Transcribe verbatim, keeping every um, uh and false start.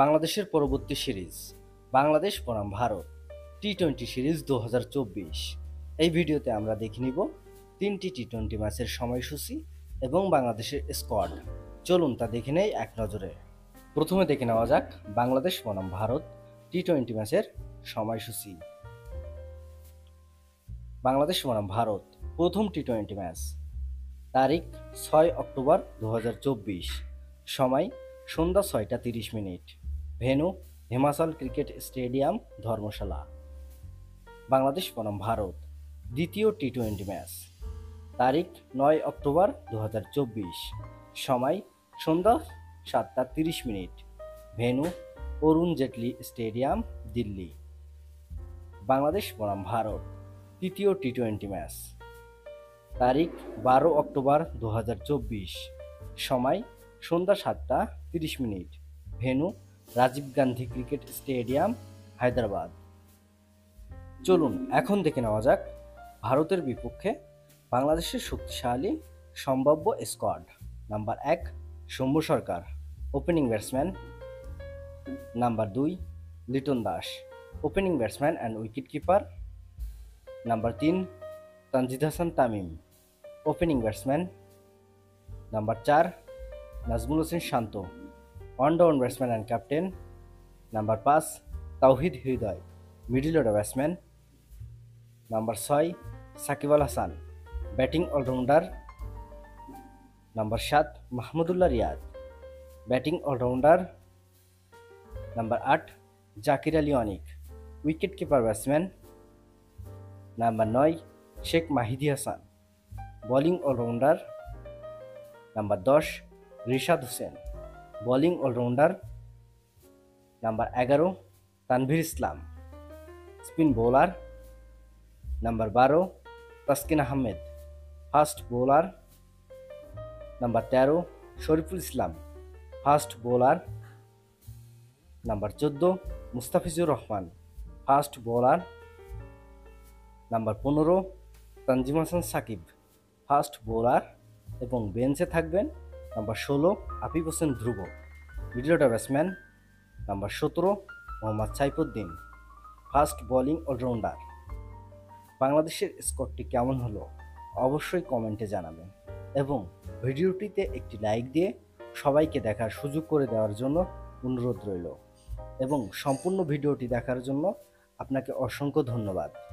বাংলাদেশের পরবর্তী সিরিজ বাংলাদেশ বনাম ভারত টি টোয়েন্টি সিরিজ দু হাজার চব্বিশ। এই ভিডিওতে আমরা দেখে নিব তিনটি টি টোয়েন্টি ম্যাচের সময়সূচি এবং বাংলাদেশের স্কোয়াড। চলুন তা দেখে নেই এক নজরে। প্রথমে দেখে নেওয়া যাক বাংলাদেশ বনাম ভারত টি টোয়েন্টি ম্যাচের সময়সূচি। বাংলাদেশ বনাম ভারত প্রথম টি টোয়েন্টি ম্যাচ, তারিখ ছয় অক্টোবর দু হাজার চব্বিশ, সময় সন্ধ্যা ছয়টা তিরিশ minute, venue Himachal cricket stadium Dharamshala. Bangladesh বনাম ভারত দ্বিতীয় টি টোয়েন্টি ম্যাচ, তারিখ নয় অক্টোবর দু হাজার চব্বিশ, সময় সন্ধ্যা সাতটা তিরিশ minute, venue Arun Jaitley stadium Delhi. Bangladesh বনাম ভারত তৃতীয় টি টোয়েন্টি ম্যাচ, তারিখ বারো অক্টোবর দু হাজার চব্বিশ, সময় সন্ধ্যা সাতটা তিরিশ minute, venue Rajiv Gandhi cricket stadium Hyderabad. চলুন এখন দেখে নেওয়া যাক ভারতের বিপক্ষে বাংলাদেশের শক্তিশালী সম্ভাব্য স্কোয়াড। নাম্বার এক Shambhu Sarkar opening batsman, number দুই Liton Das opening batsman and wicket keeper, number তিন Tanzid Hasan Tamim opening batsman, number চার Nazrul Hossain Shanto on down batsman and captain, number পাঁচ Towhid Hridoy middle order batsman, number ছয় Shakibul Hasan batting allrounder, number সাত Mahmudullah Riyad batting allrounder, number আট Jaker Ali Anik wicket keeper batsman, number নয় Sheikh Mahidul Hasan bowling allrounder, number দশ Rishad Hossain bowling allrounder, number এগারো Tanvir Islam spin bowler, number বারো Taskin Ahmed fast bowler, number তেরো Shariful Islam fast bowler, number চোদ্দো Mustafizur Rahman fast bowler, number পনেরো তানজিম হাসান সাকিব ফাস্ট বোলার এবং বেঞ্চে থাকবেন নাম্বার ষোলো Afif Hossain Dhruba middle order batsman, number সতেরো Mohammad Saifuddin fast bowling allrounder. বাংলাদেশের স্কোয়াডটি কেমন হলো অবশ্যই কমেন্টে জানাবেন এবং ভিডিওটিতে একটি লাইক দিয়ে সবাইকে দেখার সুযোগ করে দেওয়ার জন্য অনুরোধ রইল এবং সম্পূর্ণ ভিডিওটি দেখার জন্য আপনাকে অসংখ্য ধন্যবাদ।